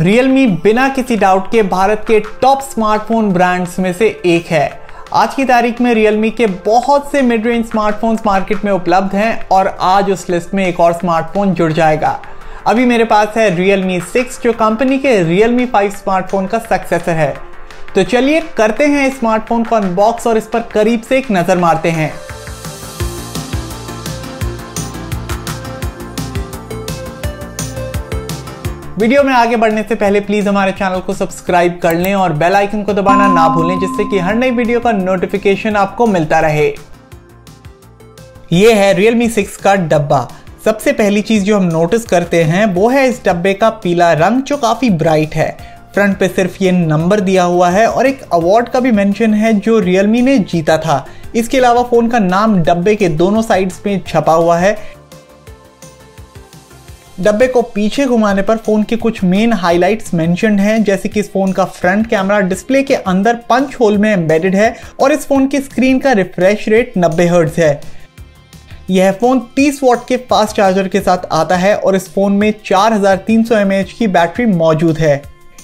Realme बिना किसी doubt के भारत के टॉप स्मार्टफोन ब्रांड्स में से एक है। आज की तारीख में Realme के बहुत से मिड रेंज स्मार्टफोन्स मार्केट में उपलब्ध हैं और आज उस लिस्ट में एक और स्मार्टफोन जुड़ जाएगा। अभी मेरे पास है Realme 6 जो कंपनी के Realme 5 स्मार्टफोन का सक्सेसर है। तो चलिए करते हैं इस स्मार्टफोन को अनबॉक्स और इस पर करीब से एक नज़र मारते हैं। वीडियो में आगे बढ़ने से पहले प्लीज हमारे चैनल को सब्सक्राइब कर लें और बेल आइकन को दबाना ना भूलें, जिससे कि हर नई वीडियो का नोटिफिकेशन आपको मिलता रहे। यह है Realme 6 का डब्बा। सबसे पहली चीज जो हम नोटिस करते हैं वो है इस डब्बे का पीला रंग जो काफी ब्राइट है। फ्रंट पे सिर्फ ये नंबर दिया हुआ है और एक अवार्ड का भी मेंशन है जो Realme ने जीता था। इसके अलावा फोन का नाम डब्बे के दोनों साइड्स में छपा हुआ है। डब्बे को पीछे घुमाने पर फोन के कुछ मेन हाइलाइट्स मेंशन्ड हैं, जैसे कि इस फोन का फ्रंट कैमरा डिस्प्ले के अंदर पंच होल में एम्बेडेड है और इस फोन की स्क्रीन का रिफ्रेश रेट 90 हर्ट्ज है। यह फोन 30 वॉट के फास्ट चार्जर के साथ आता है और इस फोन में 4300 mAh की बैटरी मौजूद है।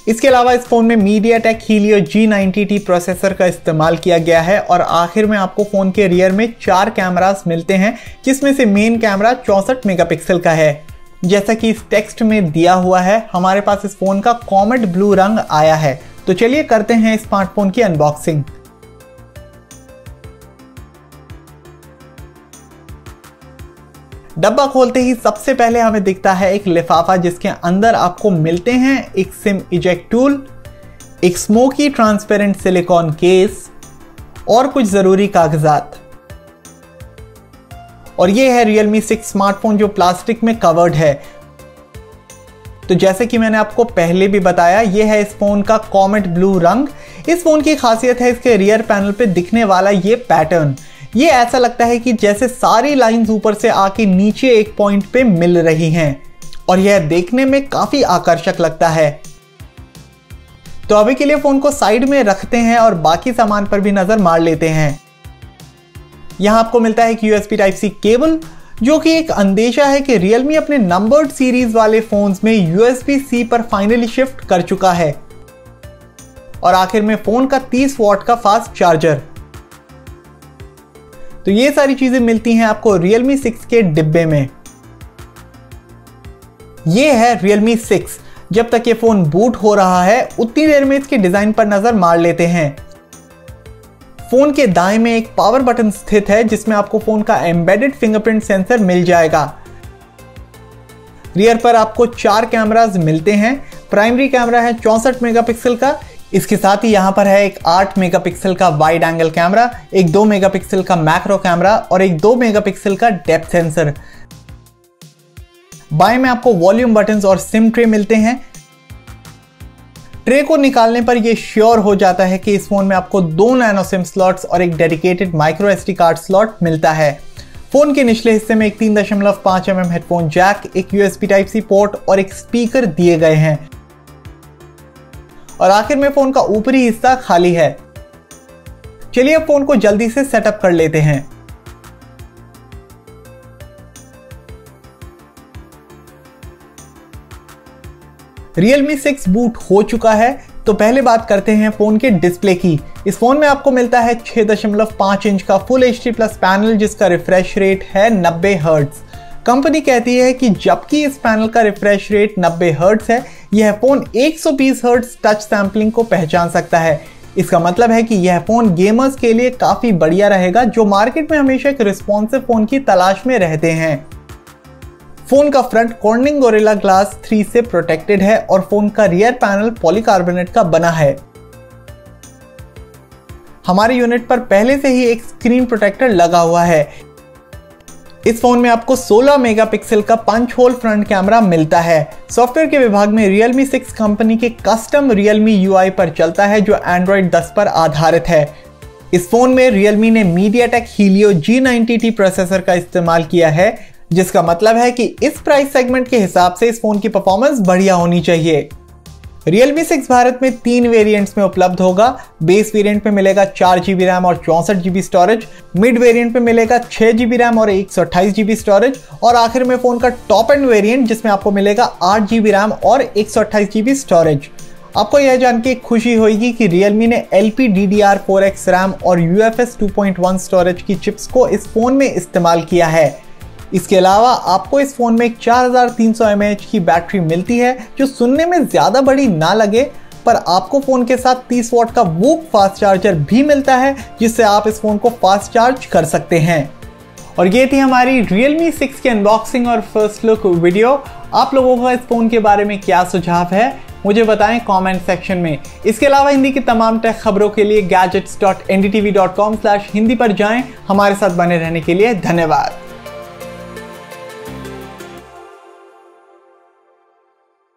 इसके अलावा इस फोन में MediaTek Helio G90T प्रोसेसर का इस्तेमाल किया गया है और आखिर में आपको फोन के रियर में 4 कैमरास मिलते हैं, जिसमें से मेन कैमरा 64 मेगापिक्सल का है। जैसा कि इस टेक्स्ट में दिया हुआ है, हमारे पास इस फोन का कॉमेट ब्लू रंग आया है। तो चलिए करते हैं इस स्मार्टफोन की अनबॉक्सिंग। डब्बा खोलते ही सबसे पहले हमें दिखता है एक लिफाफा, जिसके अंदर आपको मिलते हैं एक सिम इजेक्ट टूल, एक स्मोकी ट्रांसपेरेंट सिलिकॉन केस और कुछ जरूरी कागजात। और ये है Realme 6 स्मार्टफोन जो प्लास्टिक में कवर्ड है। तो जैसे कि मैंने आपको पहले भी बताया, ये है इस फोन का कॉमेट ब्लू रंग। इस फोन की खासियत है इसके रियर पैनल पे दिखने वाला ये पैटर्न। ये ऐसा लगता है कि जैसे सारी लाइंस ऊपर से आके नीचे एक पॉइंट पे मिल रही हैं और यह देखने में काफी आकर्षक लगता है। तो अभी के लिए फोन को साइड में रखते हैं और बाकी सामान पर भी नजर मार लेते हैं। यहाँ आपको मिलता है USB Type-C केबल, जो कि एक अंदेशा है कि Realme अपने नंबर्ड सीरीज वाले फोन्स में USB-C पर फाइनली शिफ्ट कर चुका है। और आखिर में फोन का 30 वॉट का फास्ट चार्जर। तो ये सारी चीजें मिलती हैं आपको Realme 6 के डिब्बे में। ये है Realme 6। जब तक ये फोन बूट हो रहा है उतनी देर में इसके डिजाइन पर नजर मार लेते हैं। फोन के दाएं में एक पावर बटन स्थित है, जिसमें आपको फोन का एम्बेडेड फिंगरप्रिंट सेंसर मिल जाएगा। रियर पर आपको 4 कैमरास मिलते हैं। प्राइमरी कैमरा है 64 मेगापिक्सल का। इसके साथ ही यहाँ पर है एक 8 मेगापिक्सल का वाइड एंगल कैमरा, एक 2 मेगापिक्सल का मैक्रो कैमरा और एक 2 मेगापिक्सल का डेप्थ सेंसर। बाएं में आपको वॉल्यूम बटन और सिम ट्रे मिलते हैं। ट्रे को निकालने पर यह श्योर हो जाता है कि इस फोन में आपको 2 नैनो सिम स्लॉट्स और एक dedicated micro SD card slot मिलता है। फोन के निचले हिस्से में एक 3.5 mm हेडफोन जैक, एक USB Type-C पोर्ट और एक स्पीकर दिए गए हैं। और आखिर में फोन का ऊपरी हिस्सा खाली है। चलिए अब फोन को जल्दी से सेटअप कर लेते हैं। Realme 6 बूट हो चुका है। तो पहले बात करते हैं फोन के डिस्प्ले की। इस फोन में आपको मिलता है 6.5 इंच का फुल HD+ पैनल, जिसका रिफ्रेश रेट है 90 हर्ट्ज। कंपनी कहती है कि जबकि इस पैनल का रिफ्रेश रेट 90 हर्ट्ज है, यह फोन 120 हर्ट्ज टच सैम्पलिंग को पहचान सकता है। इसका मतलब है कि यह फोन गेमर्स के लिए काफी बढ़िया रहेगा, जो मार्केट में हमेशा एक रिस्पॉन्सिव फोन की तलाश में रहते हैं। फोन का फ्रंट कॉर्निंग गोरिल्ला ग्लास 3 से प्रोटेक्टेड है और फोन का रियर पैनल पॉलीकार्बोनेट का बना है। हमारे यूनिट पर पहले से ही एक स्क्रीन प्रोटेक्टर लगा हुआ है। इस फोन में आपको 16 मेगापिक्सल का पंच होल फ्रंट कैमरा मिलता है। सॉफ्टवेयर के विभाग में Realme 6 कंपनी के कस्टम Realme UI पर चलता है, जो Android 10 पर आधारित है। इस फोन में Realme ने MediaTek Helio G90T प्रोसेसर का इस्तेमाल किया है, जिसका मतलब है कि इस प्राइस सेगमेंट के हिसाब से इस फोन की परफॉर्मेंस बढ़िया होनी चाहिए। Realme 6 भारत में 3 वेरिएंट्स में उपलब्ध होगा। बेस वेरिएंट में मिलेगा 4 GB रैम और 64 GB स्टोरेज, मिड वेरिएंट में मिलेगा 6 GB रैम और 128 GB स्टोरेज, और आखिर में फ़ोन का टॉप एंड वेरिएंट जिसमें आपको मिलेगा 8 GB रैम और 128 GB स्टोरेज। आपको यह जान के खुशी होगी कि Realme ने LPDDR4X रैम और UFS 2.1 स्टोरेज की चिप्स को इस फ़ोन में इस्तेमाल किया है। इसके अलावा आपको इस फ़ोन में 4300 mAh की बैटरी मिलती है, जो सुनने में ज़्यादा बड़ी ना लगे, पर आपको फ़ोन के साथ 30 वॉट का वो फास्ट चार्जर भी मिलता है जिससे आप इस फ़ोन को फास्ट चार्ज कर सकते हैं। और ये थी हमारी Realme 6 की अनबॉक्सिंग और फर्स्ट लुक वीडियो। आप लोगों का इस फ़ोन के बारे में क्या सुझाव है मुझे बताएं कमेंट सेक्शन में। इसके अलावा हिंदी की तमाम टेक खबरों के लिए gadgets.ndtv.com/hindi पर जाएं। हमारे साथ बने रहने के लिए धन्यवाद।